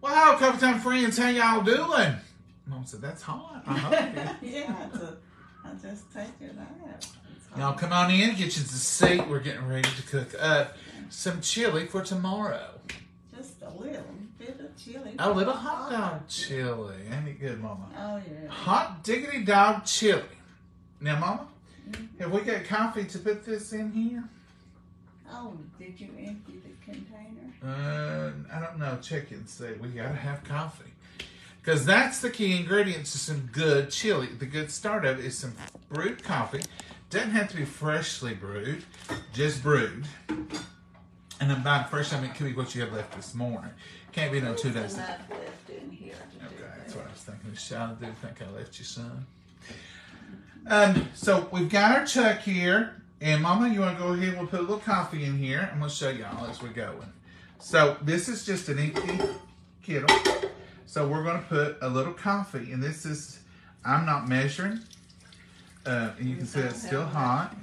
Wow, Coffeetime friends, how y'all doing? Mom said, that's hot. I hope it. Yeah, I just take it out. Y'all come on in, get you the seat. We're getting ready to cook up some chili for tomorrow. Just a little bit of chili. A little hot dog chili. Ain't it good, Mama? Oh, yeah. Hot diggity dog chili. Now, Mama, have we got coffee to put this in here? Oh, did you empty the container? I don't know. Check it and see. We got to have coffee. Because that's the key ingredients to some good chili. The good start of it is some brewed coffee. Doesn't have to be freshly brewed, just brewed. And then by fresh, I mean it could be what you had left this morning. Can't be no 2 days ago. There's enough left in here to do that. That's what I was thinking. I do think I left you some. So we've got our chuck here. And Mama, you want to go ahead? We'll put a little coffee in here. I'm going to show y'all as we're going. So this is just an empty kettle. So we're going to put a little coffee. And this is, I'm not measuring. And you can see it's still hot.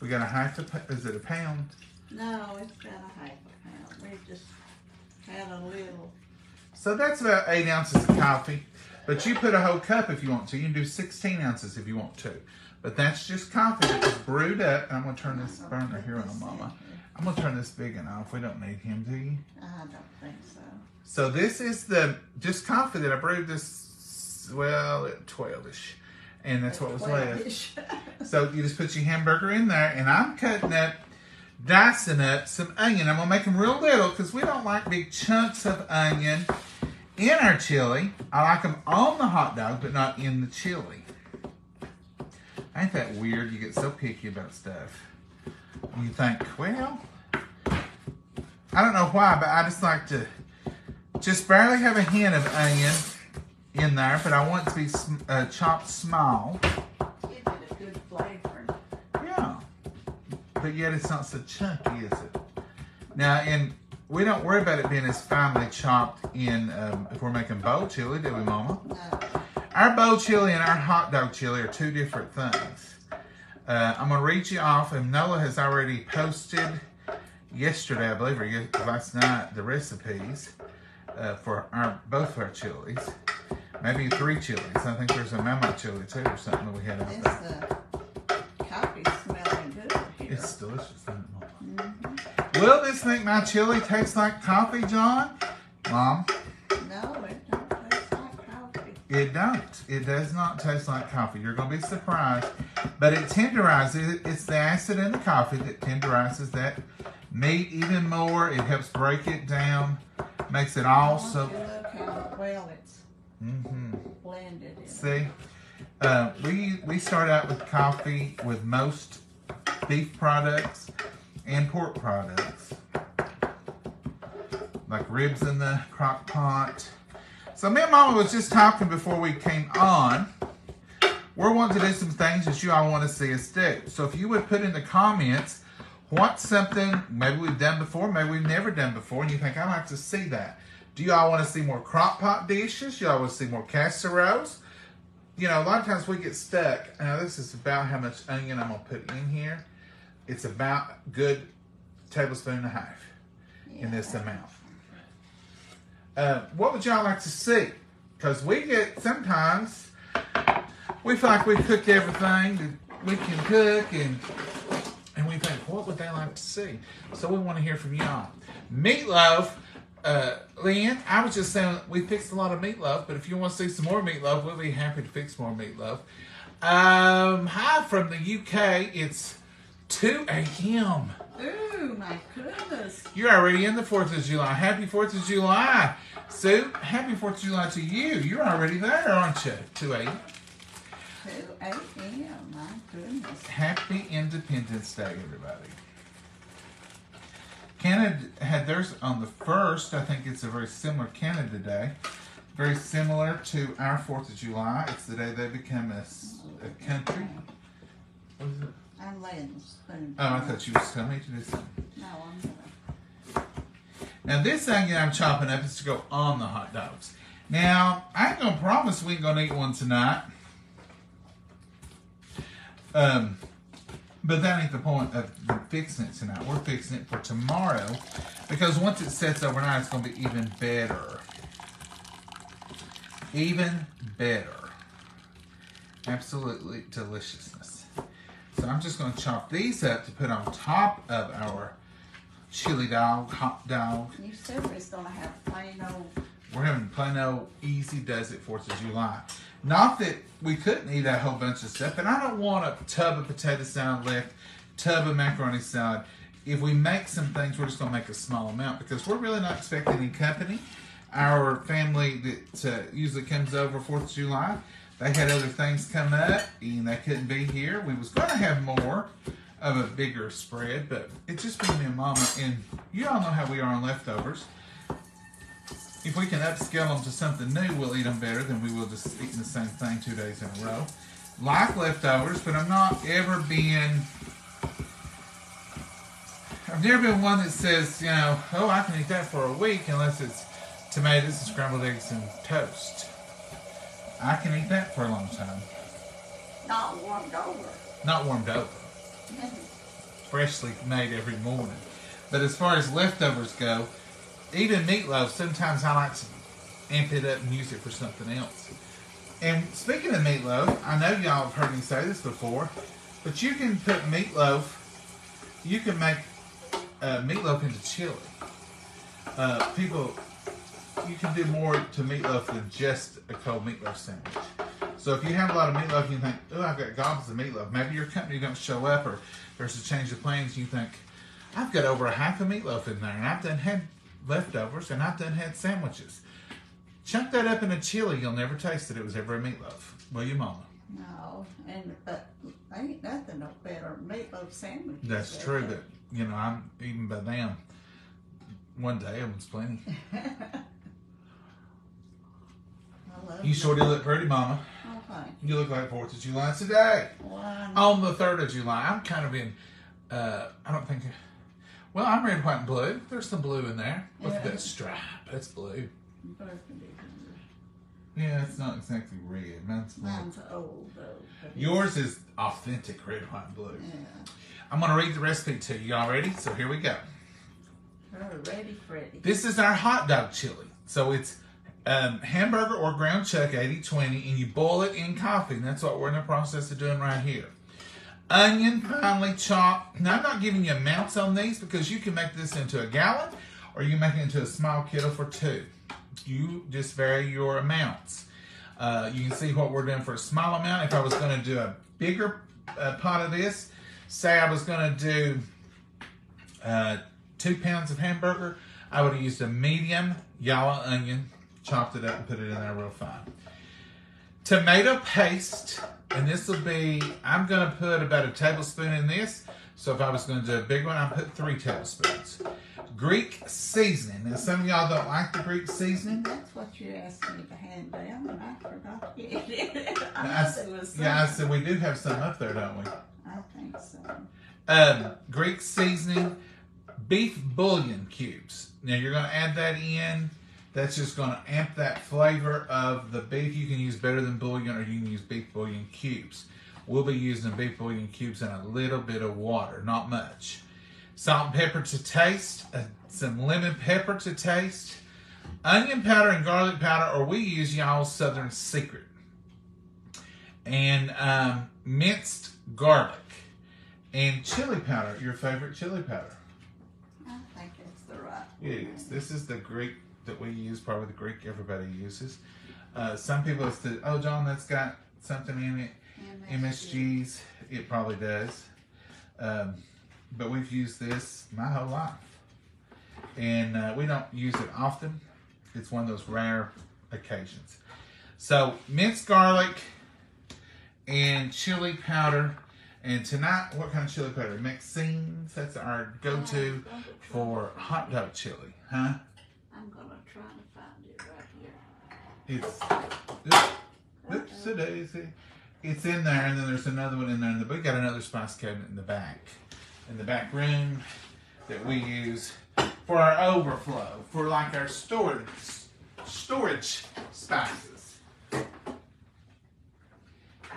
We got a half a, is it a pound? No, it's got a half a pound. We just had a little. So that's about 8 ounces of coffee. But you put a whole cup if you want to. You can do 16 ounces if you want to. But that's just coffee that was brewed up. And I'm going to turn this burner here on, Mama. I'm going to turn this big one off. We don't need him, do you? I don't think so. So this is the just coffee that I brewed this. Well, 12-ish, and that's what was left. So you just put your hamburger in there, and I'm cutting up, dicing up some onion. I'm gonna make them real little because we don't like big chunks of onion in our chili. I like them on the hot dog, but not in the chili. Ain't that weird? You get so picky about stuff. You think, well, I don't know why, but I just like to just barely have a hint of onion in there, but I want it to be chopped small. Give it a good flavor. Yeah, but yet it's not so chunky, is it? Now, and we don't worry about it being as finely chopped in if we're making bowl chili, do we, Mama? No. Our bowl chili and our hot dog chili are two different things. I'm gonna read you off, and Nola has already posted yesterday, I believe, or last night, the recipes for both of our chilies. Maybe 3 chilies. I think there's a memo chili too or something that we had out there. Coffee's smelling good here. It's delicious, isn't it, Mom? Mm-hmm. Will this make my chili taste like coffee, John? Mom? No, it don't taste like coffee. It don't. It does not taste like coffee. You're going to be surprised. But it tenderizes it. It's the acid in the coffee that tenderizes that meat even more. It helps break it down. Makes it all so... look how well it's... Mm-hmm. Blended in. See, we start out with coffee with most beef products and pork products, like ribs in the crock pot. So me and Mama was just talking before we came on. We're wanting to do some things that you all want to see us do. So if you would put in the comments what's something maybe we've done before, maybe we've never done before, and you think, I'd like to see that. Do y'all want to see more crock pot dishes? Y'all want to see more casseroles? You know, a lot of times we get stuck. Now, this is about how much onion I'm going to put in here. It's about a good tablespoon and a half in this amount. What would y'all like to see? Because we get, sometimes, we feel like we've cooked everything that we can cook, and we think, what would they like to see? So we want to hear from y'all. Meatloaf. Leanne, I was just saying we fixed a lot of meatloaf, but if you want to see some more meatloaf, we'll be happy to fix more meatloaf. Hi from the UK. It's 2 a.m. Ooh, my goodness. You're already in the 4th of July. Happy 4th of July. Sue, happy 4th of July to you. You're already there, aren't you? 2 a.m. 2 a.m., my goodness. Happy Independence Day, everybody. Canada had theirs on the 1st. I think it's a very similar Canada Day. Very similar to our 4th of July. It's the day they become a country. What is it? I'm laying the spoon. Oh, I thought you were telling me to do something. No, I'm not. Now, this onion I'm chopping up is to go on the hot dogs. Now, I ain't going to promise we ain't going to eat one tonight. But that ain't the point of fixing it tonight. We're fixing it for tomorrow, because once it sets overnight, it's going to be even better. Even better. Absolutely deliciousness. So I'm just going to chop these up to put on top of our chili dog, hot dog. Your super is going to have plain old... We're having plain old easy does it 4th of July. Not that we couldn't eat a whole bunch of stuff, and I don't want a tub of potato salad left, tub of macaroni salad. If we make some things, we're just going to make a small amount, because we're really not expecting any company. Our family that usually comes over 4th of July, they had other things come up, and they couldn't be here. We was going to have more of a bigger spread, but it just being me and Mama, and you all know how we are on leftovers. If we can upscale them to something new, we'll eat them better than we will just eating the same thing 2 days in a row. Like leftovers, but I've never been one that says, you know, oh, I can eat that for a week, unless it's tomatoes and scrambled eggs and toast. I can eat that for a long time. Not warmed over. Not warmed over. Freshly made every morning. But as far as leftovers go, even meatloaf, sometimes I like to amp it up and use it for something else. And speaking of meatloaf, I know y'all have heard me say this before, but you can put meatloaf, you can make meatloaf into chili. You can do more to meatloaf than just a cold meatloaf sandwich. So if you have a lot of meatloaf and you think, oh, I've got gobs of meatloaf, maybe your company don't show up or there's a change of plans, and you think, I've got over 1/2 of meatloaf in there, and I've done had leftovers, and I've done had sandwiches. Chunk that up in a chili, you'll never taste that it was ever a meatloaf. Will you, Mama? No, but ain't nothing better meatloaf sandwich. That's true, but you know, I'm even by them. One day, one's plenty. You sure do look pretty, Mama. Okay. You look like 4th of July today. Well, on the 3rd of July, I'm kind of in. I don't think. Well, I'm red, white, and blue. There's some blue in there. Look at that stripe. That's blue. Yeah, it's not exactly red. Mine's old, though. Yours is authentic red, white, and blue. Yeah. I'm going to read the recipe to you. Y'all ready? So here we go. Ready, Freddy. This is our hot dog chili. So it's hamburger or ground chuck, 80/20, and you boil it in coffee. And that's what we're in the process of doing right here. Onion finely chopped. Now, I'm not giving you amounts on these because you can make this into a gallon or you can make it into a small kilo for two. You just vary your amounts. You can see what we're doing for a small amount. If I was going to do a bigger pot of this, say I was going to do 2 pounds of hamburger, I would have used a medium yellow onion, chopped it up and put it in there real fine. Tomato paste, and this will be, I'm going to put about a tablespoon in this, so if I was going to do a big one, I'd put 3 tablespoons. Greek seasoning. Now, some of y'all don't like the Greek seasoning. That's what you asked me to hand down, and I forgot to get it. I said we do have some up there, don't we? I think so. Greek seasoning. Beef bouillon cubes. Now you're going to add that in. That's just going to amp that flavor of the beef. You can use better than bouillon, or you can use beef bouillon cubes. We'll be using beef bouillon cubes and a little bit of water, not much. Salt and pepper to taste, some lemon pepper to taste, onion powder and garlic powder, or we use y'all's Southern Secret. And minced garlic and chili powder, your favorite chili powder. It is. This is the Greek that we use, probably the Greek everybody uses. Some people say, oh, John, that's got something in it. MSG's. It probably does. But we've used this my whole life. And we don't use it often. It's one of those rare occasions. So, minced garlic and chili powder. And tonight, what kind of chili powder? Maxine's. That's our go-to for hot dog chili, huh? I'm gonna try to find it right here. It's oopsie-daisy. It's in there, and then there's another one in there. But we got another spice cabinet in the back room that we use for our overflow, for like our storage spices.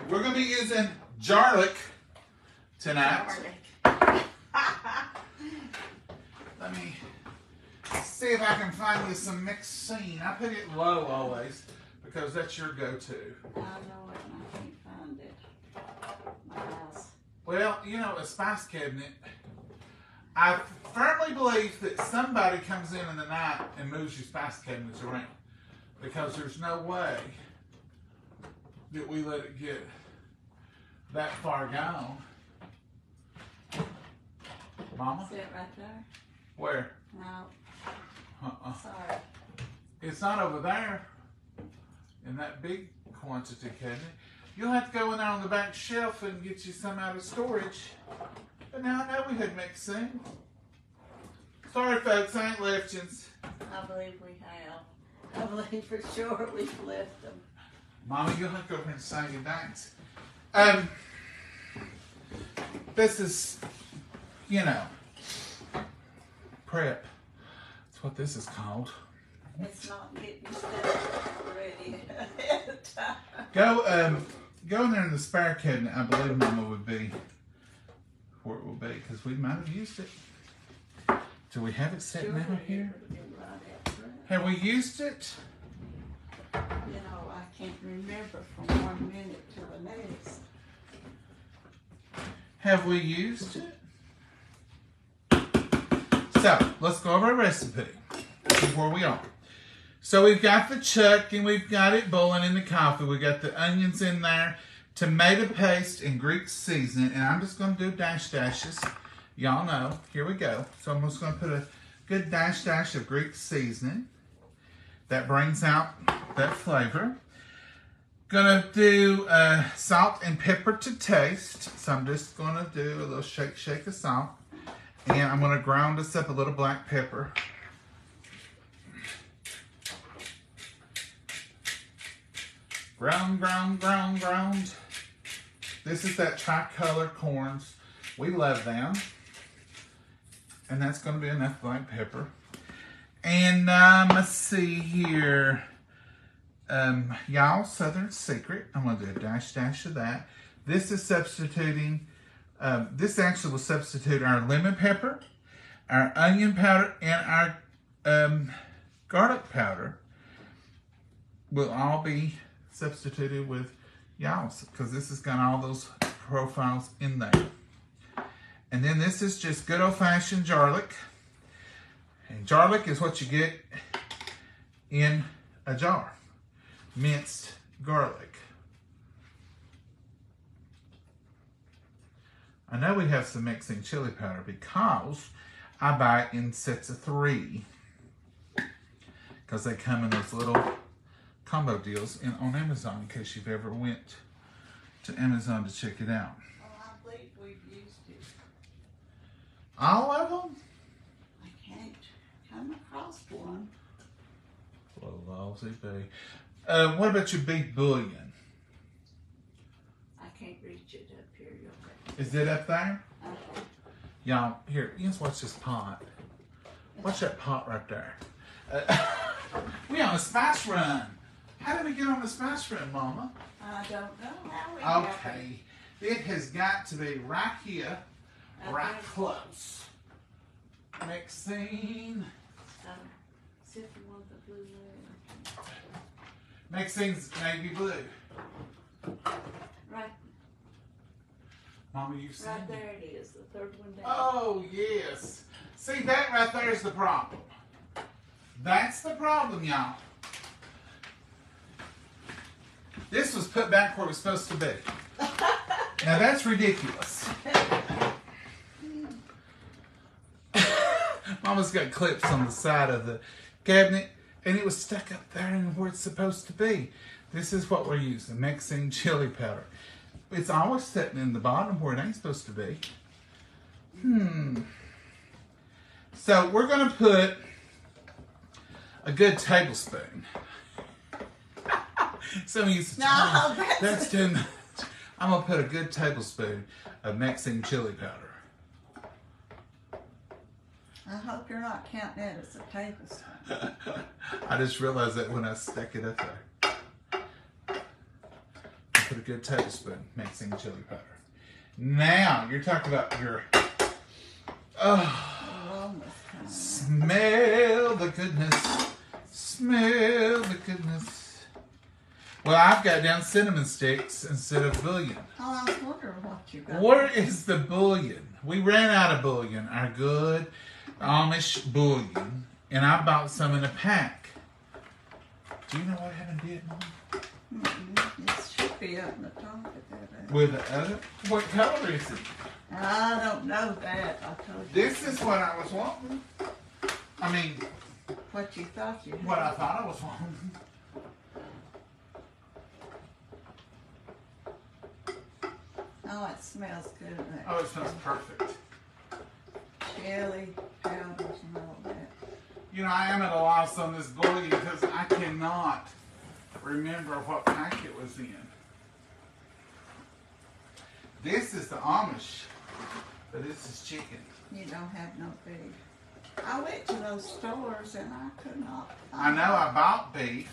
We're gonna be using garlic tonight. Let me see if I can find you some mixed scene. I put it low always because that's your go-to. I know it and I can't find it. My house. Well, you know, a spice cabinet. I firmly believe that somebody comes in the night and moves your spice cabinets around, because there's no way that we let it get that far gone. Mama? Sit right there. Where? No. Uh-uh. Sorry. It's not over there in that big quantity cabinet. You'll have to go in there on the back shelf and get you some out of storage. But now I know we had mixed things. Sorry folks, I ain't left you. I believe we have. I believe for sure we've left them. Mama, you'll have to go over and say your thanks. This is, you know, prep. That's what this is called. It's not getting stuff ready ahead of time. Go in there in the spare cabinet, I believe Mama would be where it will be, because we might have used it. Do we have it sitting out here? Have we used it? You know, I can't remember from one minute to the next. Have we used it? So, let's go over our recipe. This is where we are. So we've got the chuck and we've got it boiling in the coffee. We've got the onions in there, tomato paste and Greek seasoning, and I'm just going to do dash dashes. Y'all know. Here we go. So I'm just going to put a good dash dash of Greek seasoning. That brings out that flavor. Gonna do salt and pepper to taste. So I'm just gonna do a little shake of salt, and I'm gonna ground us up a little black pepper. Ground. This is that tricolor corns. We love them. And that's going to be enough black pepper. And let's see here. Y'all, Southern Secret. I'm going to do a dash of that. This is substituting. This actually will substitute our lemon pepper, our onion powder, and our garlic powder. Will all be substituted with y'all's, because this has got all those profiles in there. And then this is just good old-fashioned garlic, and garlic is what you get in a jar, minced garlic. I know we have some mixing chili powder because I buy it in sets of 3, because they come in those little combo deals in on Amazon, in case you've ever went to Amazon to check it out. Oh, I believe we've used it. All of them? I can't come across one. Well, lousy bee. What about your beef bouillon? I can't reach it up here. Is it up there? Okay. Y'all, here, you just watch this pot. Watch that pot right there. We on a spice run. How did we get on the spice run, Mama? I don't know how we okay. Got it has got to be right here, right close. Next scene. Except for one with the blue layer. Next scene's navy blue. Right. Mama, you've seen right there it is, the third one down. Oh, yes. See, that right there is the problem. That's the problem, y'all. This was put back where it was supposed to be. Now that's ridiculous. Mama's got clips on the side of the cabinet, and it was stuck up there and where it's supposed to be. This is what we're using, mixing chili powder. It's always sitting in the bottom where it ain't supposed to be. So we're going to put a good tablespoon. Some of you say, no, that's too much. I'm going to put a good tablespoon of mixing chili powder. I hope you're not counting it as a tablespoon. I just realized that when I stuck it up there. I put a good tablespoon mixing chili powder. Now, you're talking about your... smell the goodness. Smell the goodness. Well, I've got down cinnamon sticks instead of bouillon. Oh, I was wondering what you got. Where is the bouillon? We ran out of bouillon, our good Amish bouillon, and I bought some in a pack. Do you know what happened to it, Mom? It should be up in the top of that. With the other? What color is it? I don't know that. I told you. This is what I was wanting. I mean, what you thought you had. What I thought I was wanting. Oh, it smells good. That oh, it smells perfect. Chili powders and all that. You know, I am at a loss on this bouillon because I cannot remember what pack it was in. This is the Amish, but this is chicken. You don't have no beef. I went to those stores and I could not. I know I bought beef,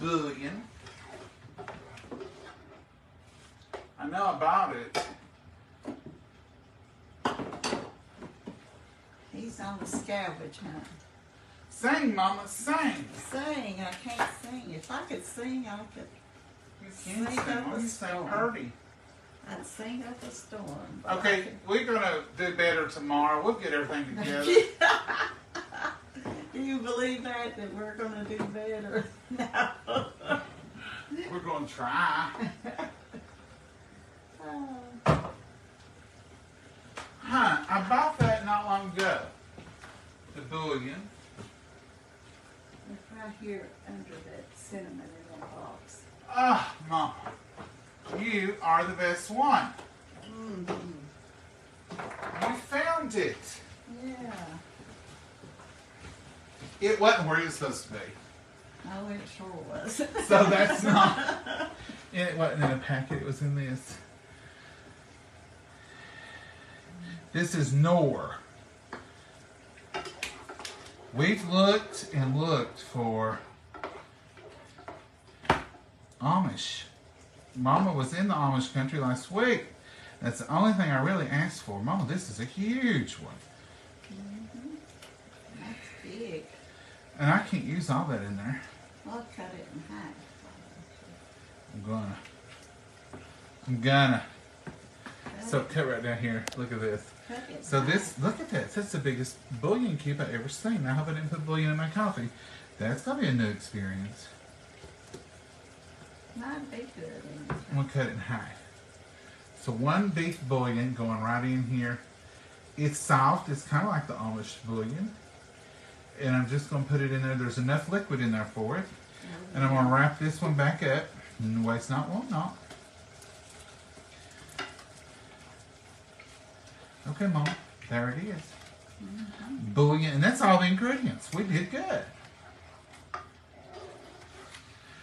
bouillon. I know I bought it. He's on the scavenge hunt. Sing, Mama, sing. Sing, I can't sing. If I could sing, I could. You can't sing. Why you so purty? I'd sing up a storm. Okay, we're going to do better tomorrow. We'll get everything together. Do you believe that we're going to do better? No. We're going to try. Huh, I bought that not long ago. The bouillon. It's right here under that cinnamon in the box. Ah, oh, Mama, you are the best one. Mm-hmm. You found it. Yeah. It wasn't where it was supposed to be. Oh, it sure was. So that's not... It wasn't in a packet, it was in this. This is Knorr. We've looked and looked for... Amish. Mama was in the Amish country last week. That's the only thing I really asked for. Mama, this is a huge one. Mm-hmm. That's big. And I can't use all that in there. I'll cut it in half. I'm gonna. So cut right down here. Look at this. So this, look at this. That's the biggest bouillon cube I've ever seen. I hope I didn't put bouillon in my coffee. That's gonna be a new experience. Mine'd be good. I'm going to cut it in half. So one beef bouillon going right in here. It's soft. It's kind of like the Amish bouillon. And I'm just going to put it in there. There's enough liquid in there for it. Mm-hmm. And I'm going to wrap this one back up. And waste not, won't not. Okay, Mom. There it is. Mm-hmm. Bouillon. And that's all the ingredients. We did good.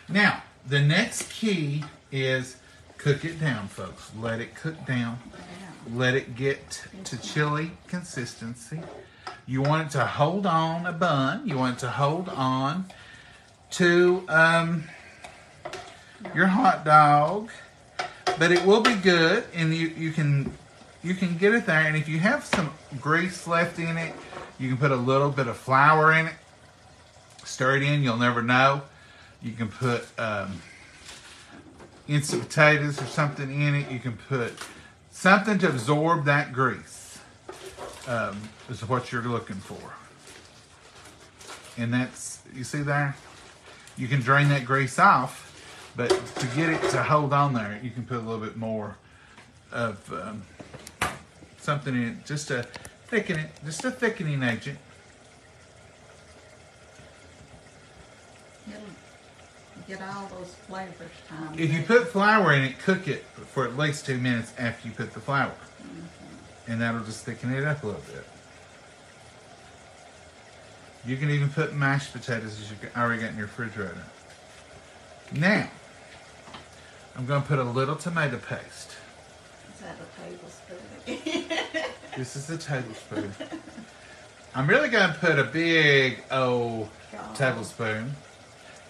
Now, the next key is cook it down, folks. Let it cook down. Let it get to chili consistency. You want it to hold on a bun. You want it to hold on to your hot dog. But it will be good, and you can get it there. And if you have some grease left in it, you can put a little bit of flour in it. Stir it in. You'll never know. You can put instant potatoes or something in it. You can put something to absorb that grease is what you're looking for. And that's, you see there? You can drain that grease off, but to get it to hold on there, you can put a little bit more of something in it, just to thicken it, just a thickening agent. Get all those flavors time. If you put flour in it, cook it for at least 2 minutes after you put the flour. Mm-hmm. And that'll just thicken it up a little bit. You can even put mashed potatoes as you already got in your refrigerator. Now, I'm going to put a little tomato paste. Is that a tablespoon? This is a tablespoon. I'm really going to put a big old tablespoon.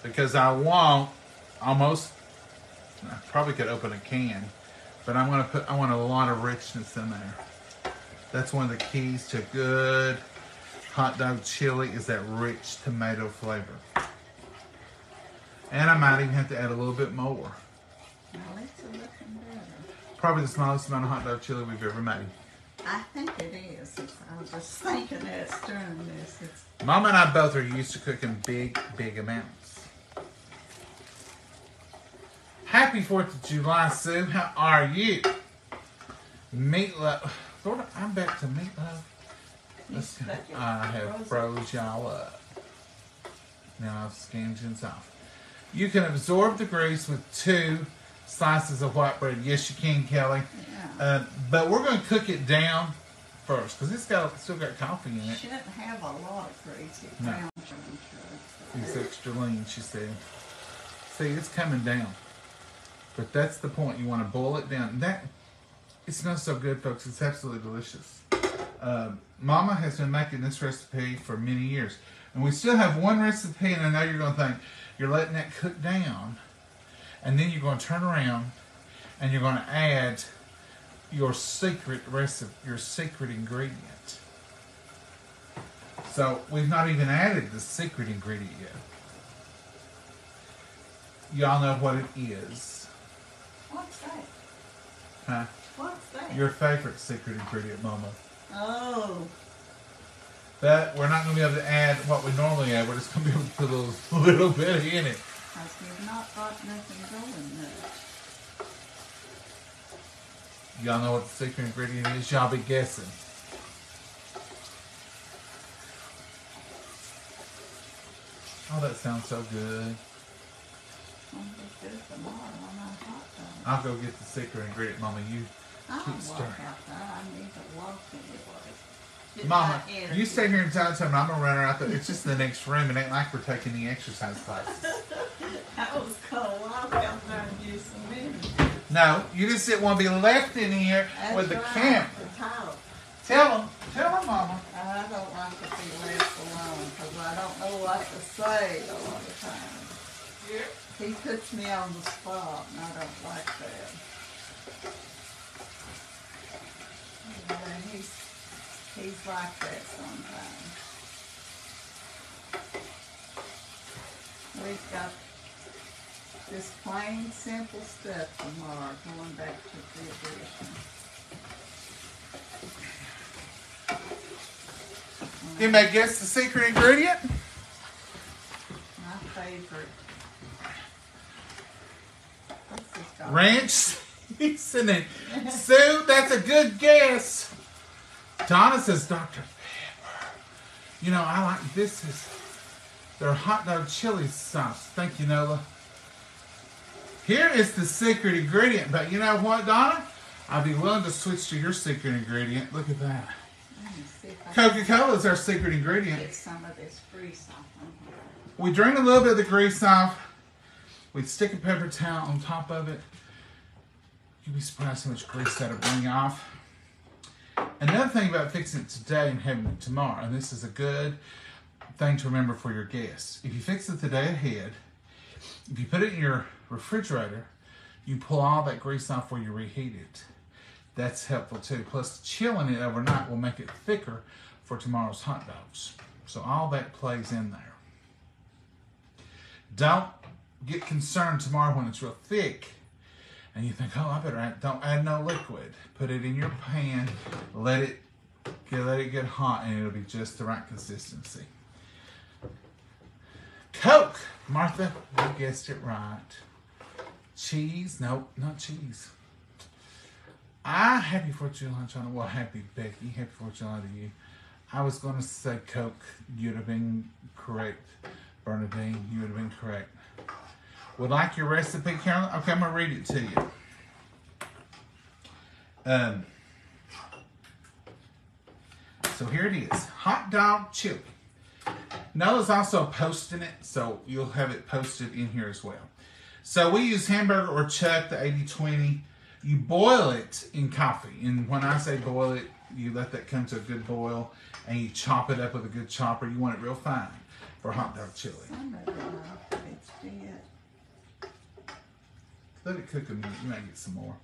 Because I want almost I probably could open a can, but I'm going to put, I want a lot of richness in there. That's one of the keys to good hot dog chili, is that rich tomato flavor. And I might even have to add a little bit more. Now that's looking better. Probably the smallest amount of hot dog chili we've ever made. I think it is. I was just thinking that during this. It's... Mama and I both are used to cooking big, big amounts. Happy 4th of July, Sue. How are you? Meatloaf. Lord, I'm back to meatloaf. Listen, I have froze y'all up. Now I've skimmed things off. You can absorb the grease with 2 slices of white bread. Yes, you can, Kelly. Yeah. But we're going to cook it down first because it's got, still got coffee in it. You shouldn't have a lot of grease. No. It's extra lean, she said. See, it's coming down. But that's the point. You want to boil it down. That it smells so good, folks. It's absolutely delicious. Mama has been making this recipe for many years. And we still have one recipe, and I know you're going to think, you're letting that cook down, and then you're going to turn around, and you're going to add your secret recipe, your secret ingredient. So we've not even added the secret ingredient yet. Y'all know what it is. What's that? Huh? What's that? Your favorite secret ingredient, Mama. Oh. That we're not going to be able to add what we normally add. We're just going to be able to put a little bit in it. Because we've not got nothing going there. Y'all know what the secret ingredient is? Y'all be guessing. Oh, that sounds so good. I'll go get the secret ingredient, Mama. You keep stirring. I need to walk anyway. Mama, you stay here and tell someone I'm going to run her out there. It's just in the next room. It ain't like we're taking the exercise classes. That was cold. I felt like you some minutes. No, you just didn't want to be left in here with the camera. Tell them, Mama. I don't like to be left alone because I don't know what to say a lot of times. Yeah. He puts me on the spot and I don't like that. And he's like that sometimes. We've got this plain, simple stuff tomorrow, going back to the edition. You may guess the secret ingredient? My favorite. Ranch seasoning. Sue, that's a good guess. Donna says Dr. Pepper. You know, I like this is their hot dog chili sauce. Thank you, Nola. Here is the secret ingredient, but you know what, Donna? I'd be willing to switch to your secret ingredient. Look at that. Coca-Cola is our secret ingredient. Get some of this grease off. We drain a little bit of the grease off. We'd stick a paper towel on top of it. You'd be surprised how much grease that'll bring off. Another thing about fixing it today and having it tomorrow, and this is a good thing to remember for your guests. If you fix it the day ahead, if you put it in your refrigerator, you pull all that grease off where you reheat it. That's helpful too. Plus, chilling it overnight will make it thicker for tomorrow's hot dogs. So all that plays in there. Don't get concerned tomorrow when it's real thick. And you think, oh, I better add, don't add no liquid. Put it in your pan, let it get hot, and it'll be just the right consistency. Coke, Martha, you guessed it right. Cheese, nope, not cheese. Happy 4th of July, John. Well, happy Becky, happy 4th of July to you. I was going to say Coke, you'd have been correct. Bernadine, you would have been correct. Would like your recipe, Carolyn? Okay, I'm going to read it to you. So here it is. Hot dog chili. Nola's also posting it, so you'll have it posted in here as well. So we use hamburger or chuck, the 80-20. You boil it in coffee. And when I say boil it, you let that come to a good boil, and you chop it up with a good chopper. You want it real fine for hot dog chili. Let it cook a minute. You might get some more.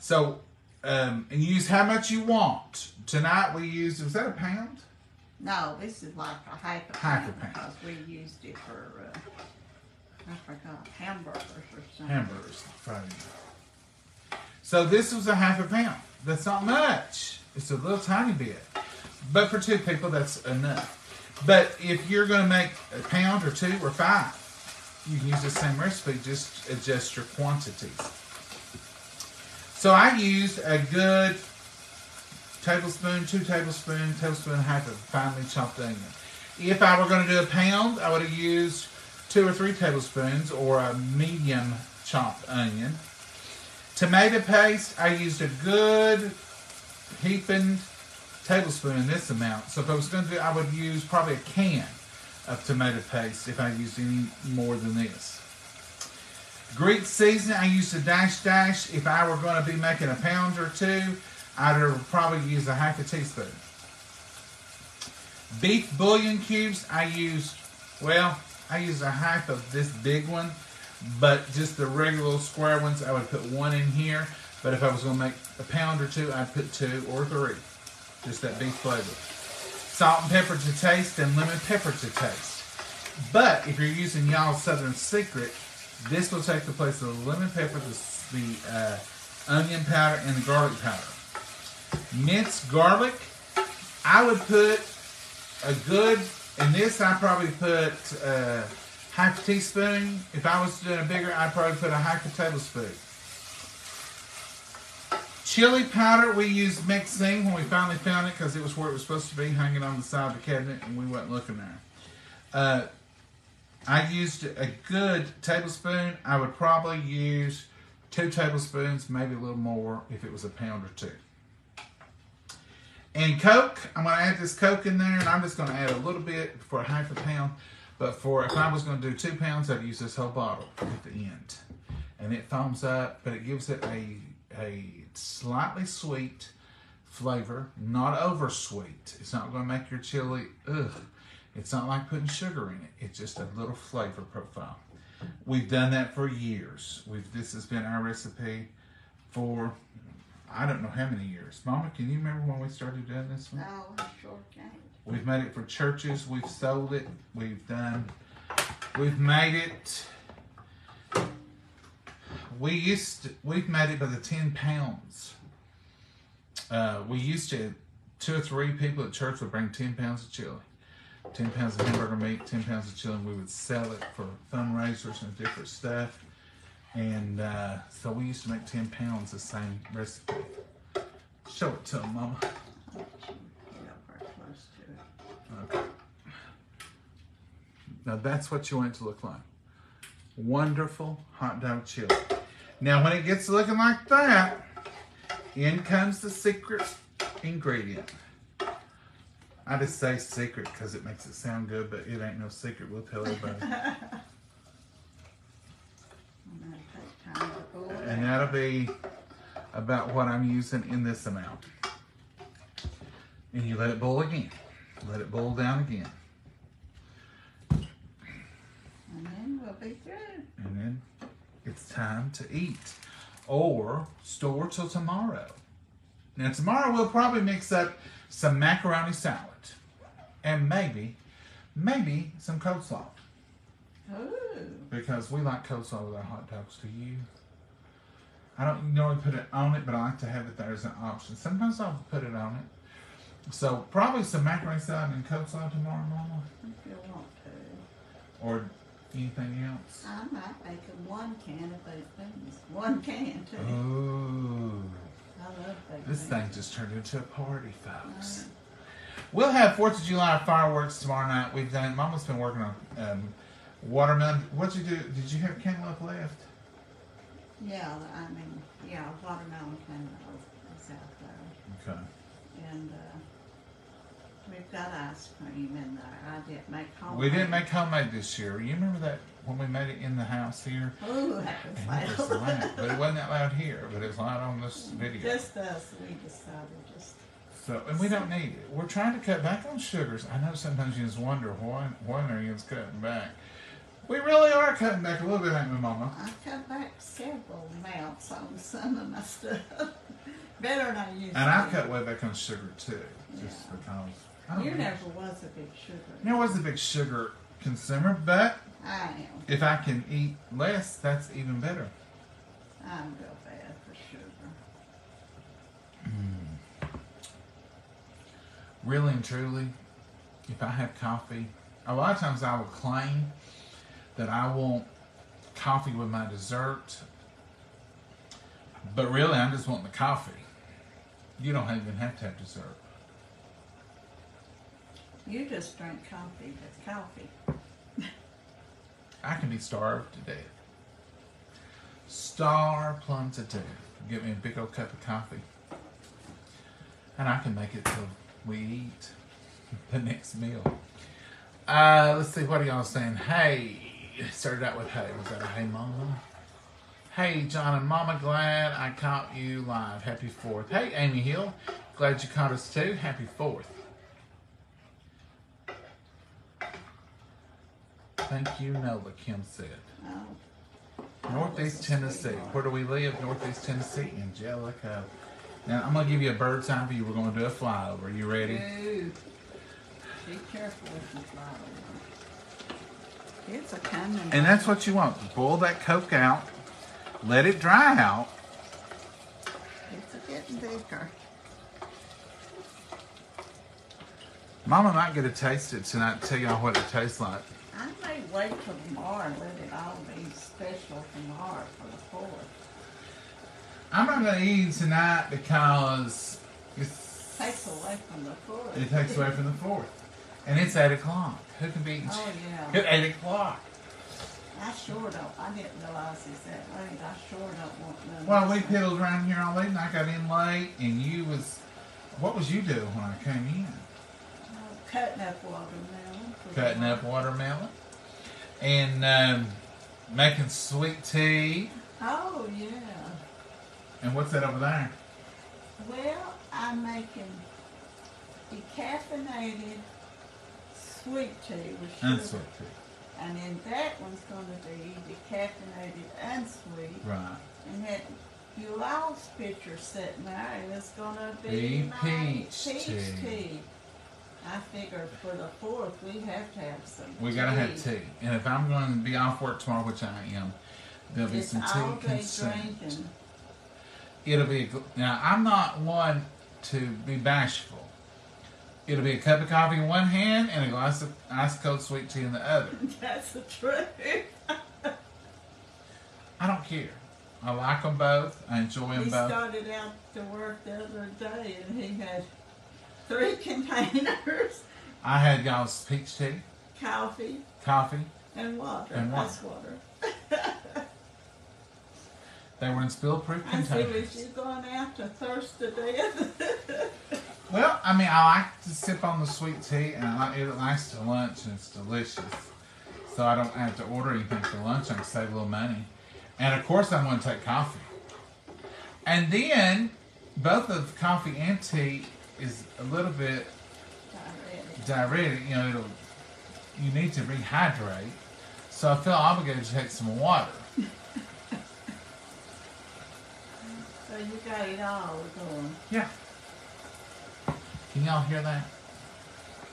So, and use how much you want. Tonight we used, was that a pound? No, this is like a half a pound. Because we used it for, I forgot, hamburgers or something. Hamburgers, Friday night. So this was a half a pound. That's not much. It's a little tiny bit. But for two people, that's enough. But if you're going to make a pound or two or five, you can use the same recipe, just adjust your quantities. So I used a good tablespoon, 2 tablespoons, tablespoon and a half of finely chopped onion. If I were going to do a pound, I would have used 2 or 3 tablespoons or a medium chopped onion. Tomato paste, I used a good heaping tablespoon in this amount. So if I was going to do, I would use probably a can of tomato paste if I used any more than this. Greek seasoning, I used a dash. If I were going to be making a pound or two, I'd probably use a half a teaspoon. Beef bouillon cubes, I used a half of this big one, but just the regular square ones, I would put 1 in here. But if I was going to make a pound or two, I'd put 2 or 3. Just that beef flavor. Salt and pepper to taste and lemon pepper to taste. But if you're using y'all's Southern Secret, this will take the place of the lemon pepper, the onion powder, and the garlic powder. Minced garlic, I would put a good, in this I probably put half a teaspoon. If I was doing a bigger, I'd probably put a half a tablespoon. Chili powder, we used mixing when we finally found it because it was where it was supposed to be, hanging on the side of the cabinet, and we weren't looking there. I used a good tablespoon. I would probably use 2 tablespoons, maybe a little more if it was a pound or two. And Coke, I'm going to add this Coke in there, and I'm just going to add a little bit for a half a pound. But for if I was going to do 2 pounds, I'd use this whole bottle at the end. And it foams up, but it gives it a slightly sweet flavor, not over sweet. It's not going to make your chili, ugh. It's not like putting sugar in it. It's just a little flavor profile. We've done that for years. This has been our recipe for, I don't know how many years. Mama, can you remember when we started doing this one? No, I sure can't. We've made it for churches. We've sold it. We've made it. We've made it by the 10 pounds. We used to, 2 or 3 people at church would bring 10 pounds of chili. 10 pounds of hamburger meat, 10 pounds of chili, and we would sell it for fundraisers and different stuff. And so we used to make 10 pounds the same recipe. Show it to them, Mama. Okay. Now that's what you want it to look like. Wonderful hot dog chili. Now when it gets looking like that, in comes the secret ingredient. I just say secret because it makes it sound good, but it ain't no secret. We'll tell everybody. And that'll be about what I'm using in this amount. And you let it boil again. Let it boil down again. And then we'll be through. And then it's time to eat. Or store till tomorrow. Now tomorrow we'll probably mix up some macaroni salad. And maybe some coleslaw. Ooh. Because we like coleslaw with our hot dogs, do you? I don't normally put it on it, but I like to have it there as an option. Sometimes I'll put it on it. So probably some macaroni salad and coleslaw tomorrow, Mama. If you want to. Or anything else? I might make it 1 can of baked beans. 1 can, too. Ooh. I love baked beans. This thing just turned into a party, folks. We'll have 4th of July fireworks tomorrow night. We've done, Mama's been working on watermelon. What'd you do? Did you have cantaloupe left? Yeah, I mean, yeah, watermelon cantaloupe is out there. Okay. And, we've got ice cream in there. I didn't make homemade. We didn't make homemade this year. You remember that when we made it in the house here? Ooh, that was loud. It was loud. But it wasn't that loud here, but it was loud on this video. Just us. We decided just... So, and we don't need it. We're trying to cut back on sugars. I know sometimes you just wonder why are you cutting back. We really are cutting back a little bit, ain't we, Mama? I cut back several amounts on some of my stuff. Better than I used to. And I cut way back on sugar, too, just because. You never was a big sugar. I never was a big sugar consumer, but I am. If I can eat less, that's even better. I'm real bad for sugar. Really and truly, if I have coffee, a lot of times I will claim that I want coffee with my dessert, but really I just want the coffee. You don't even have to have dessert. You just drink coffee with coffee. I can be starved to death. Starved plumb to death. Give me a big old cup of coffee. And I can make it till we eat the next meal. Let's see, what are y'all saying? Hey, it started out with hey. Was that a hey, Mama? Hey, John and Mama, glad I caught you live. Happy 4th. Hey, Amy Hill, glad you caught us too. Happy 4th. Thank you, Nola, Kim said. Oh. Northeast Tennessee. Where do we live? Northeast Tennessee, Angelica. Now, I'm going to give you a bird's eye view. We're going to do a flyover. You ready? Ooh. Be careful with the flyover. It's a kind of... And that's what you want. Boil that Coke out. Let it dry out. It's a getting bigger. Mama might get a taste of it tonight to tell y'all what it tastes like. I may wait till tomorrow and let it all be special tomorrow for the 4th. I'm not going to eat tonight because it takes away from the 4th. It takes away from the 4th. And it's 8 o'clock. Who can be eating? Oh, yeah. At 8 o'clock. I sure don't. I didn't realize it's that late. I sure don't want none. Well, we piddled around here all late and I got in late and you was... What was you doing when I came in? Cutting up watermelon. Cutting up watermelon. And making sweet tea. Oh, yeah. And what's that over there? Well, I'm making decaffeinated sweet tea with sugar. Unsweet tea. And then that one's going to be decaffeinated unsweet. Right. And that Eulal's picture sitting there is going to be peach tea. I figured for the 4th, we have to have some tea. We got to have tea. And if I'm going to be off work tomorrow, which I am, there'll be some tea consumed. It'll be a, now, I'm not one to be bashful. It'll be a cup of coffee in one hand and a glass of ice-cold sweet tea in the other. That's the truth. I don't care. I like them both. I enjoy them both. He started out to work the other day and he had 3 containers. I had y'all's peach tea. Coffee. And water. Ice water. They were in spill-proof containers. I see, was you going out to thirst to death? Well, I mean, I like to sip on the sweet tea, and I like it nice to lunch, and it's delicious. So I don't have to order anything for lunch. I can save a little money. And, of course, I'm going to take coffee. And then, both of the coffee and tea is a little bit diuretic. You know, you need to rehydrate. So I feel obligated to take some water. So you got it all going. Yeah. Can y'all hear that?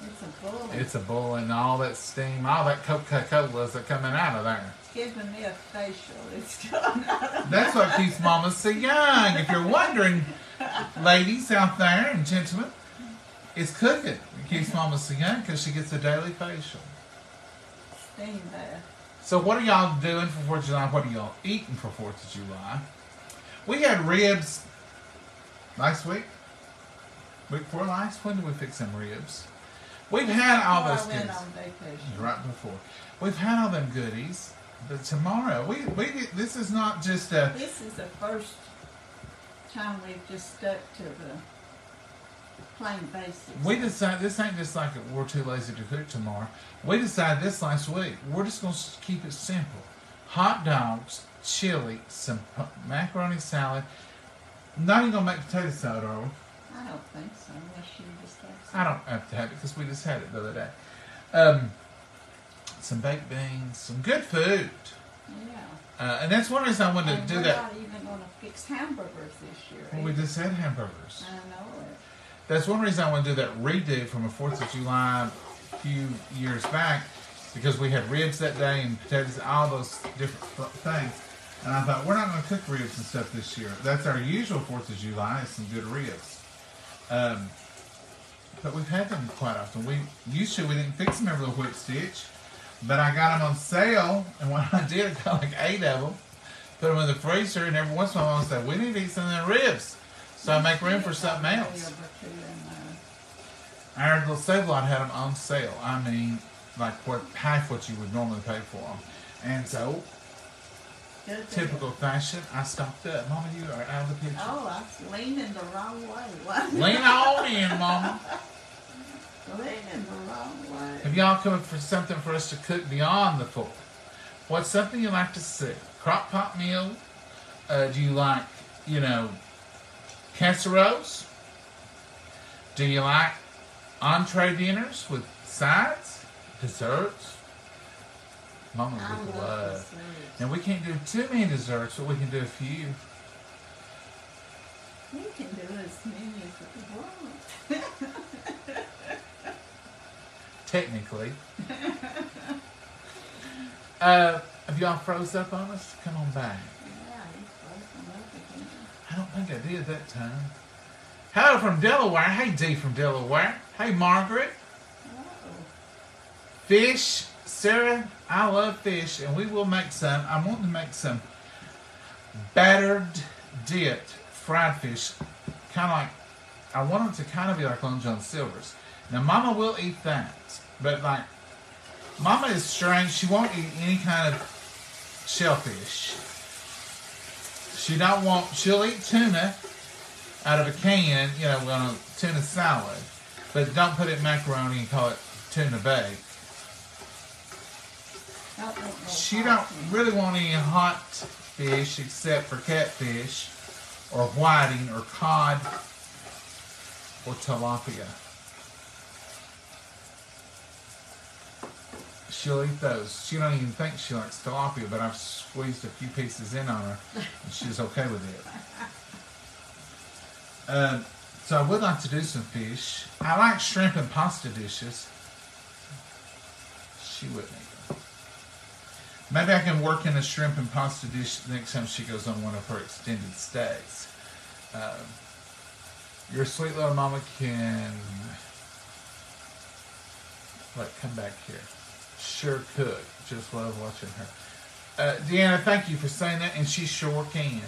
It's a bull. It's a bull and all that steam, all that Coca-Cola's are coming out of there. It's giving me a facial. It's coming out of That's what keeps Mama so young. If you're wondering, ladies out there and gentlemen, it's cooking. It keeps Mama so young because she gets a daily facial. Steam there. So what are y'all doing for 4th of July? What are y'all eating for 4th of July? We had ribs last week. Week before last. When did we fix them ribs? We've had all those goodies. Right before. We've had all them goodies. But tomorrow, this is not just a... This is the first time we've just stuck to the plain basics. We decide this ain't just like we're too lazy to cook tomorrow. We decided this last week. We're just going to keep it simple. Hot dogs, chili, some macaroni salad. Not even going to make potato salad, are we? I don't think so, unless you just have some. I don't have to have it, because we just had it the other day. some baked beans, some good food. Yeah. And that's one reason I wanted to do that. We're not even going to fix hamburgers this year. Well, we just had hamburgers. I know it. That's one reason I want to do that redo from a 4th of July a few years back, because we had ribs that day and potatoes, all those different things. And I thought, we're not going to cook ribs and stuff this year. That's our usual 4th of July, is some good ribs. But we've had them quite often. Usually we didn't fix them every little whip stitch, but I got them on sale, and when I did, I got like 8 of them, put them in the freezer, and every once in a while I said, we need to eat some of the ribs. So I make room for something else. Our little Save A Lot had them on sale. I mean, like half what you would normally pay for them. And so, typical fashion, I stopped up. Mama, you are out of the picture. Oh, I leaned in the wrong way. What? Lean on in, Mama. Leaning the wrong way. Have y'all come up for something for us to cook beyond the 4th? What's something you like to see? Crock pot meal? Do you like, you know, casseroles? Do you like entree dinners with sides? Desserts? Mama would love. And we can't do too many desserts, but we can do a few. We can do as many as we want. Technically. Have y'all froze up on us? Come on back. Yeah, you froze up again. I don't think I did that time. Hello from Delaware. Hey, Dee from Delaware. Hey, Margaret. Hello. Fish. Sarah, I love fish, and we will make some. I want to make some battered, dipped, fried fish. Kind of like, I want them to kind of be like Long John Silver's. Now, Mama will eat that, but like, Mama is strange. She won't eat any kind of shellfish. She'll eat tuna out of a can, you know, on a tuna salad, but don't put it in macaroni and call it tuna bake. She don't really want any hot fish except for catfish or whiting or cod or tilapia. She'll eat those. She don't even think she likes tilapia, but I've squeezed a few pieces in on her, and she's okay with it. So I would like to do some fish. I like shrimp and pasta dishes. She wouldn't eat them. Maybe I can work in a shrimp and pasta dish the next time she goes on one of her extended stays. Your sweet little mama can... come back here. Sure could. Just love watching her. Deanna, thank you for saying that, and she sure can.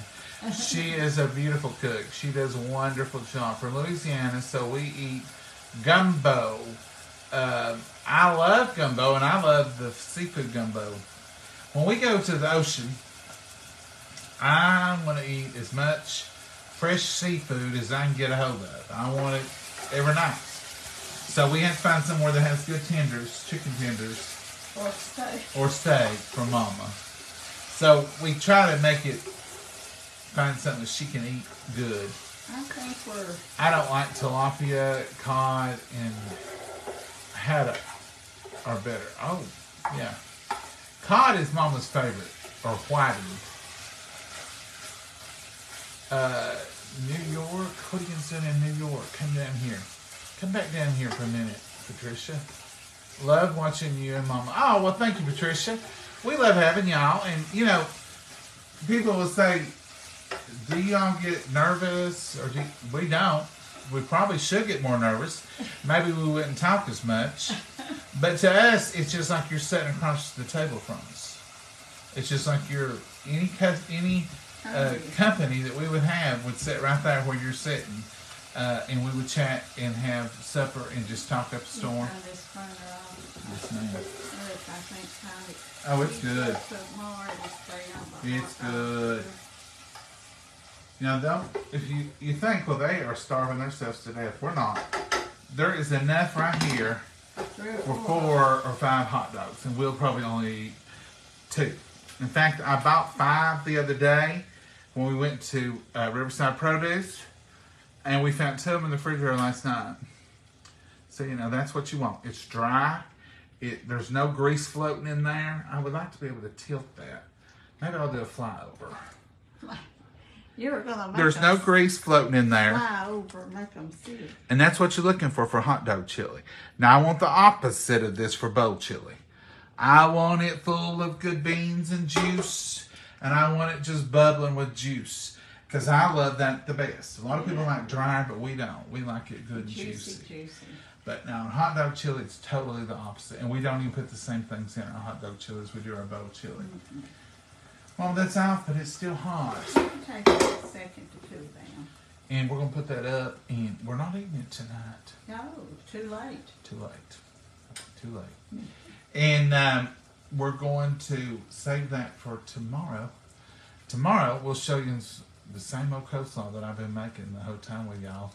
She is a beautiful cook. She does a wonderful job. From Louisiana, so we eat gumbo. I love gumbo, and I love the seafood gumbo. When we go to the ocean, I want to eat as much fresh seafood as I can get a hold of. I want it every night. So we have to find somewhere that has good tenders, chicken tenders. Or steak. Or steak for Mama. So we try to make it, find something that she can eat good. I think we're... I don't like tilapia, cod, and haddock are better. Oh, yeah. Cod is Mama's favorite, or whiting. New York, what are you doing in New York? Come down here. Come back down here for a minute, Patricia. Love watching you and Mama. Oh, well, thank you, Patricia. We love having y'all. And, you know, people will say, do y'all get nervous? Or we don't. We probably should get more nervous. Maybe we wouldn't talk as much. But to us, it's just like you're sitting across the table from us. It's just like you're any company that we would have would sit right there where you're sitting. And we would chat and have supper and just talk up a storm. Yes, ma'am. Oh, it's good. It's good. Now, don't, if you think, well, they are starving themselves to death. We're not. There is enough right here for 4 or 5 hot dogs, and we'll probably only eat 2. In fact, I bought 5 the other day when we went to Riverside Produce. And we found 2 of them in the refrigerator last night. So, you know, that's what you want. It's dry. There's no grease floating in there. I would like to be able to tilt that. Maybe I'll do a flyover. You're gonna make There's no grease floating in there. Fly over, make them see it. And that's what you're looking for hot dog chili. Now I want the opposite of this for bowl chili. I want it full of good beans and juice, and I want it just bubbling with juice, because I love that the best. A lot of people like dry, but we don't. We like it good and juicy. But now in hot dog chili, it's totally the opposite. And we don't even put the same things in our hot dog chili as we do our bowl chili. Well, that's off, but it's still hot. It'll take a second to cool down. And we're going to put that up, and we're not eating it tonight. No, too late. Too late. Too late. And we're going to save that for tomorrow. Tomorrow, we'll show you the same old coleslaw that I've been making the whole time with y'all.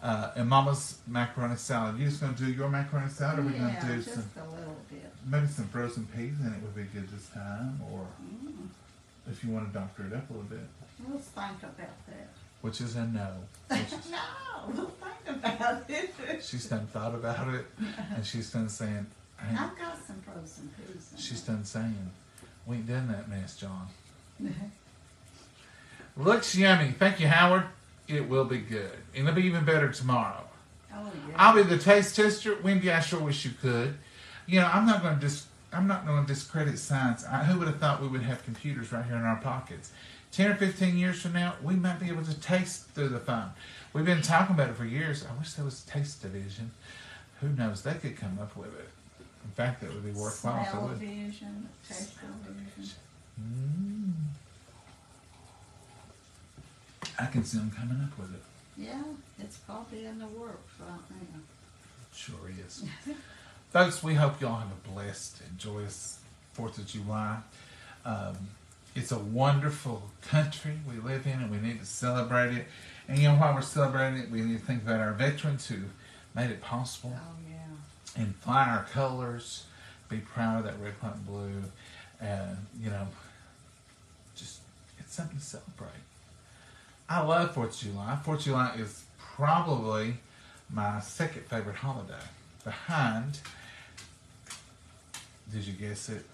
And Mama's macaroni salad. You just going to do your macaroni salad, or are we going to do just some, a little bit. Maybe some frozen peas, and it would be good this time, or... Mm. If you want to doctor it up a little bit. We'll think about that. Which is a no. No, we'll think about it. She's done thought about it, and she's done saying... Hey, I've got some frozen peas. She's done saying, we ain't done that mess, John. Looks yummy. Thank you, Howard. It will be good. And it'll be even better tomorrow. Oh, yeah. I'll be the taste tester. Wendy, I sure wish you could. You know, I'm not going to discredit science. Who would have thought we would have computers right here in our pockets? 10 or 15 years from now, we might be able to taste through the phone. We've been talking about it for years. I wish there was a taste division. Who knows? They could come up with it. In fact, that would be worthwhile. Smell vision, taste division. Mm. I can see them coming up with it. Yeah, it's probably in the works right now. It sure is. Folks, we hope y'all have a blessed and joyous 4th of July. It's a wonderful country we live in, and we need to celebrate it. And you know, while we're celebrating it, we need to think about our veterans who made it possible. Oh, yeah. And fly our colors, be proud of that red, white, and blue. And, you know, just, it's something to celebrate. I love 4th of July. 4th of July is probably my second favorite holiday behind... Did you guess it?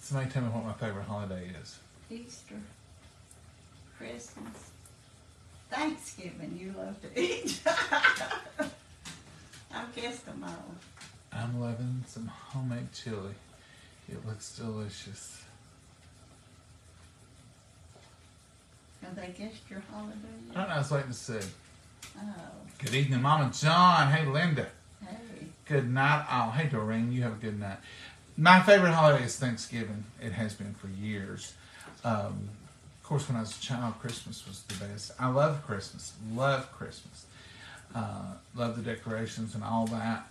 Somebody tell me what my favorite holiday is. Easter. Christmas. Thanksgiving. You love to eat. I've guessed them all. I'm loving some homemade chili. It looks delicious. Have they guessed your holiday yet? I don't know. I was waiting to see. Oh. Good evening, Mom and John. Hey, Linda. Hey. Good night all. Hey, Doreen. You have a good night. My favorite holiday is Thanksgiving. It has been for years. Of course, when I was a child, Christmas was the best. I love Christmas. Love Christmas. Love the decorations and all that.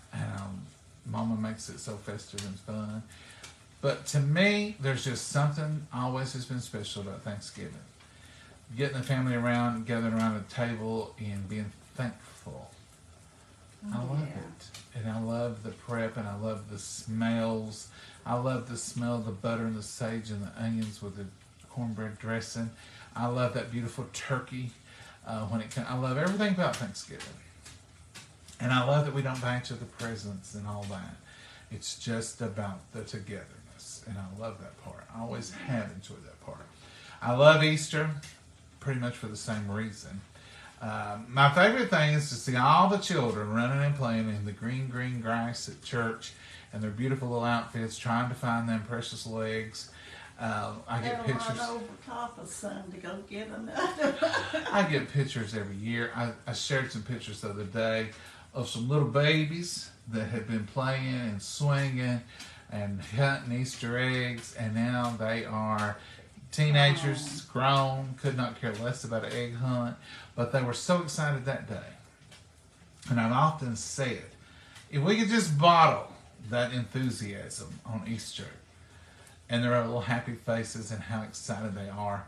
Mama makes it so festive and fun. But to me, there's just something always has been special about Thanksgiving. Getting the family around, gathering around a table, and being thankful. I love it. And I love the prep, and I love the smells. I love the smell of the butter and the sage and the onions with the cornbread dressing. I love that beautiful turkey. When it comes, I love everything about Thanksgiving. And I love that we don't buy each other presents and all that. It's just about the togetherness. And I love that part. I always have enjoyed that part. I love Easter pretty much for the same reason. My favorite thing is to see all the children running and playing in the green, green grass at church, and their beautiful little outfits, trying to find them precious legs. I get pictures. Over top of some to go get another. I get pictures every year. I shared some pictures the other day of some little babies that had been playing and swinging and hunting Easter eggs, and now they are teenagers, grown, could not care less about an egg hunt, but they were so excited that day. And I've often said, if we could just bottle that enthusiasm on Easter and their little happy faces and how excited they are,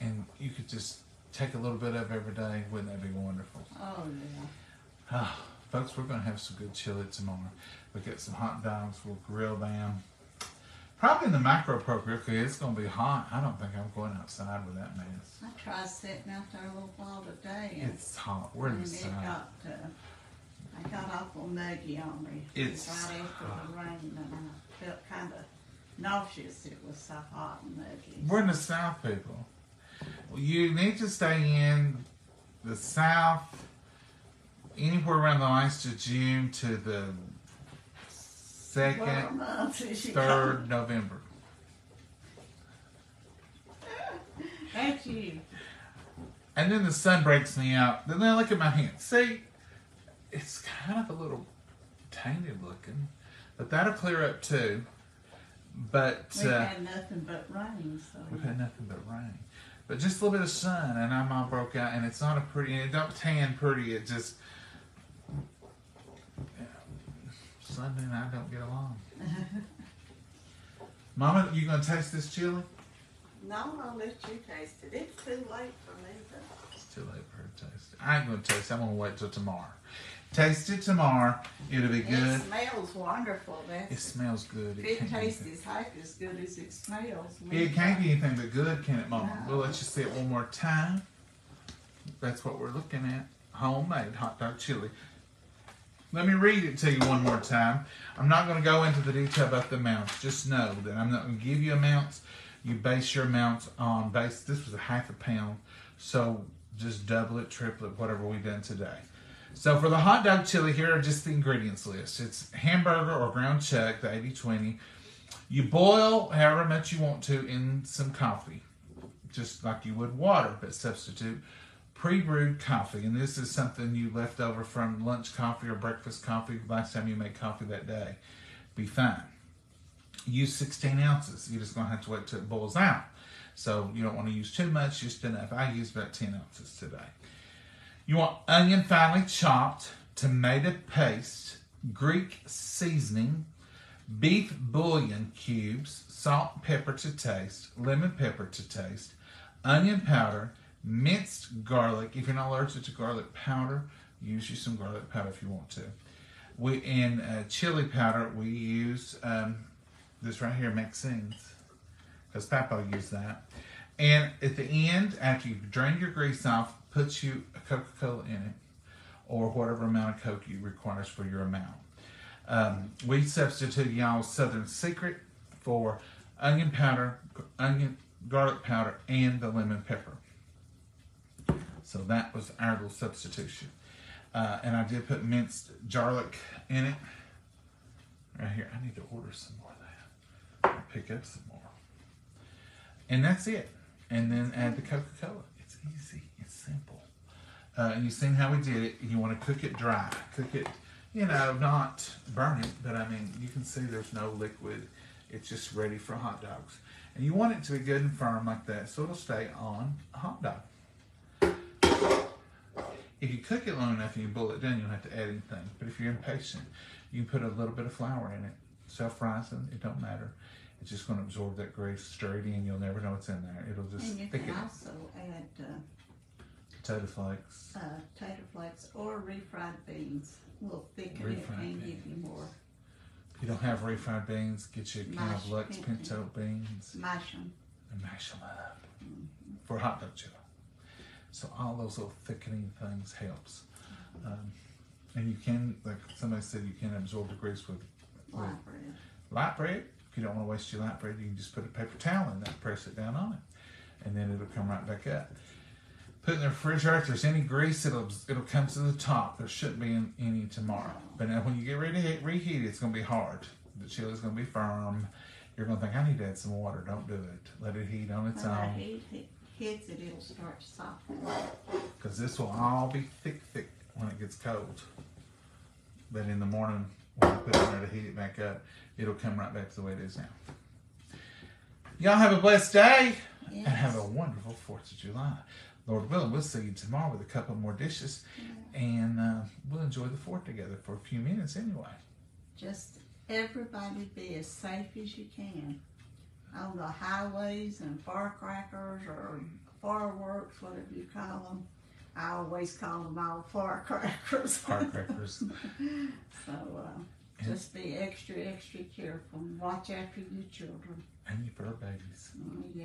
and you could just take a little bit of every day, wouldn't that be wonderful? Oh, yeah. Oh, folks, we're going to have some good chili tomorrow. We'll get some hot dogs, we'll grill them. Probably in the micro-appropriate, because it's going to be hot. I don't think I'm going outside with that mess. I tried sitting out there a little while today. It's hot. We're inside. It got It got awful muggy on me. It's right after the rain, and I felt kind of nauseous. It was so hot and muggy. We're in the South, people. You need to stay in the South, anywhere around the 1st of June to the 2nd, 3rd November. That's you. And then the sun breaks me out. Then I look at my hand. See, it's kind of a little tainted looking, but that'll clear up too. But we've had nothing but rain. So we've had nothing but rain. But just a little bit of sun, and I'm all broke out, and it's not a pretty, and it don't tan pretty, it just, Sunday and I don't get along. Mama, you gonna taste this chili? No, I'll let you taste it. It's too late for me to. It's too late for her to taste it. I ain't gonna taste it, I'm gonna wait till tomorrow. Taste it tomorrow, it'll be good. It smells wonderful, that's it. It smells good. It tastes half as good as it smells. It can't be anything but good, can it, Mama? No. We'll let you see it one more time. That's what we're looking at. Homemade hot dog chili. Let me read it to you one more time. I'm not gonna go into the detail about the amounts. Just know that I'm not gonna give you amounts. You base your amounts on base. This was a half a pound, so just double it, triple it, whatever we've done today. So for the hot dog chili, here are just the ingredients list. It's hamburger or ground chuck, the 80-20. You boil however much you want to in some coffee, just like you would water, but substitute pre-brewed coffee. And this is something you left over from lunch coffee or breakfast coffee, last time you made coffee that day. Be fine. Use 16 ounces. You're just going to have to wait till it boils out. So you don't want to use too much, just enough. I used about 10 ounces today. You want onion finely chopped, tomato paste, Greek seasoning, beef bouillon cubes, salt and pepper to taste, lemon pepper to taste, onion powder, minced garlic. If you're not allergic to garlic powder, use you some garlic powder if you want to. In chili powder, we use this right here, Maxine's, because Papa used that. And at the end, after you drain your grease off, put you a Coca-Cola in it, or whatever amount of Coke you requires for your amount. We substitute y'all's Southern Secret for onion powder, garlic powder, and the lemon pepper. So that was our little substitution. And I did put minced garlic in it. Right here, I need to order some more of that. I'll pick up some more. And that's it. And then add the Coca-Cola. It's easy. It's simple. And you've seen how we did it. And you want to cook it dry. Cook it, you know, not burn it. But, I mean, you can see there's no liquid. It's just ready for hot dogs. And you want it to be good and firm like that so it'll stay on a hot dog. If you cook it long enough and you boil it down, you don't have to add anything. But if you're impatient, you can put a little bit of flour in it. Self-rising, it don't matter. It's just going to absorb that grease, stir it in. You'll never know it's in there. It'll just thicken. And you can also add potato flakes. Potato flakes or refried beans. We'll thicken it and give you more. If you don't have refried beans, get you a can of Lux Pinto beans. Mash them. And mash them up for hot dog chili. So all those little thickening things helps. And you can, like somebody said, you can absorb the grease with light bread. Light bread. If you don't want to waste your light bread, you can just put a paper towel in that, press it down on it, and then it'll come right back up. Put it in the refrigerator. If there's any grease, it'll come to the top. There shouldn't be any tomorrow. But now when you get ready to reheat it, it's going to be hard. The chili's going to be firm. You're going to think, I need to add some water. Don't do it. Let it heat on its own. When it hits it, it'll start softening. Because this will all be thick, thick when it gets cold. But in the morning, when I put it in there to heat it back up, it'll come right back to the way it is now. Y'all have a blessed day, yes, and have a wonderful 4th of July. Lord willing, we'll see you tomorrow with a couple more dishes, and we'll enjoy the 4th together for a few minutes anyway. Just everybody be as safe as you can on the highways and firecrackers or fireworks, whatever you call them. I always call them all firecrackers. Firecrackers. So just be extra, extra careful. Watch after your children. And your fur babies. Yeah.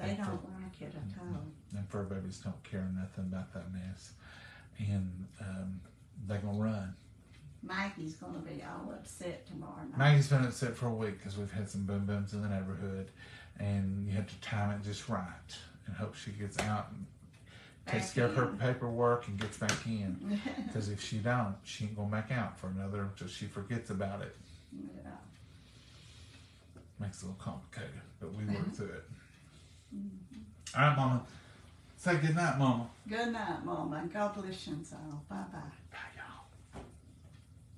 They and don't like it at all. And fur babies don't care nothing about that mess. And they're going to run. Maggie's going to be all upset tomorrow night. Maggie's been upset for a week because we've had some boom-booms in the neighborhood, and you have to time it just right and hope she gets out and takes care of her paperwork and gets back in. Because if she don't, she ain't going back out for another until she forgets about it. Yeah. Makes it a little complicated, but we work through it. All right, Mama. Say good night, Mama. Good night, Mama. God bless you all. Bye-bye. Bye.